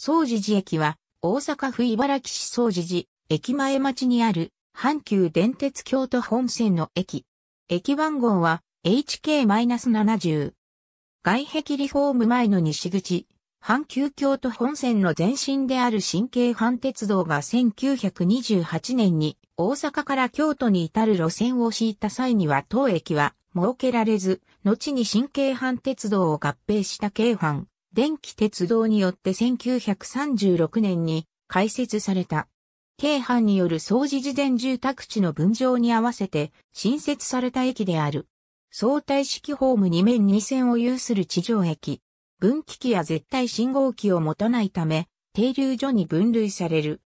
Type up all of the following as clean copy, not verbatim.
總持寺駅は大阪府茨木市総持寺駅前町にある阪急電鉄京都本線の駅。駅番号は HK-70。外壁リフォーム前の西口、阪急京都本線の前身である新京阪鉄道が1928年に大阪から京都に至る路線を敷いた際には当駅は設けられず、後に新京阪鉄道を合併した京阪電気鉄道によって1936年に開設された。京阪による総持寺前住宅地の分譲に合わせて新設された駅である。相対式ホーム2面2線を有する地上駅。分岐器や絶対信号機を持たないため、停留所に分類される。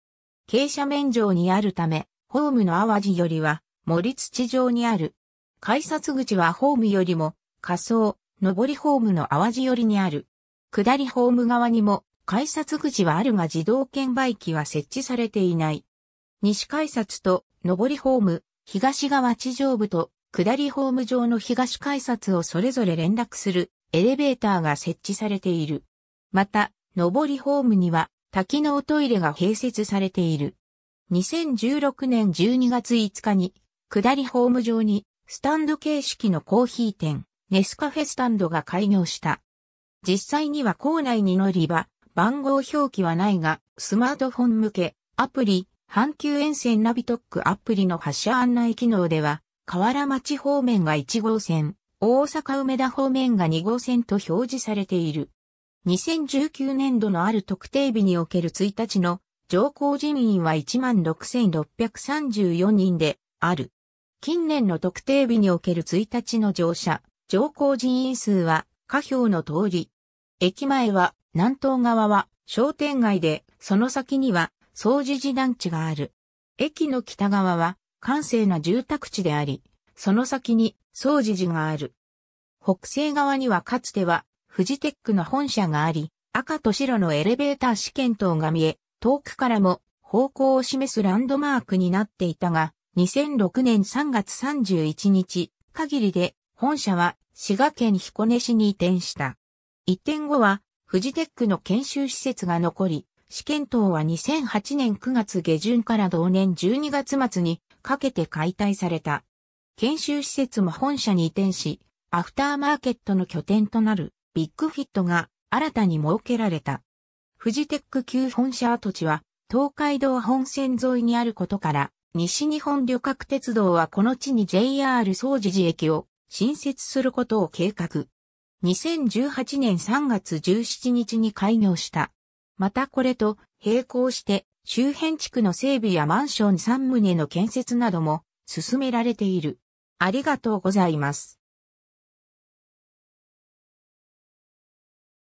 傾斜面上にあるため、ホームの淡路よりは、森土上にある。改札口はホームよりも、下層、上りホームの淡路寄りにある。下りホーム側にも、改札口はあるが自動券売機は設置されていない。西改札と、上りホーム、東側地上部と、下りホーム上の東改札をそれぞれ連絡する。エレベーターが設置されている。また、上りホームには多機能トイレが併設されている。2016年12月5日に、下りホーム上にスタンド形式のコーヒー店、ネスカフェスタンドが開業した。実際には構内に乗り場、番号表記はないが、スマートフォン向け、アプリ、阪急沿線ナビトックアプリの発車案内機能では、河原町方面が1号線。大阪梅田方面が2号線と表示されている。2019年度のある特定日における1日の乗降人員は 16,634 人である。近年の特定日における1日の乗車、乗降人員数は下表の通り。駅前は南東側は商店街で、その先には総持寺団地がある。駅の北側は閑静な住宅地であり、その先に総持寺がある。北西側にはかつてはフジテックの本社があり、赤と白のエレベーター試験灯が見え、遠くからも方向を示すランドマークになっていたが、2006年3月31日限りで本社は滋賀県彦根市に移転した。移転後はフジテックの研修施設が残り、試験灯は2008年9月下旬から同年12月末にかけて解体された。研修施設も本社に移転し、アフターマーケットの拠点となるビッグフィットが新たに設けられた。フジテック旧本社跡地は東海道本線沿いにあることから、西日本旅客鉄道はこの地に JR 総持寺駅を新設することを計画。2018年3月17日に開業した。またこれと並行して周辺地区の整備やマンション3棟の建設なども進められている。ありがとうございます。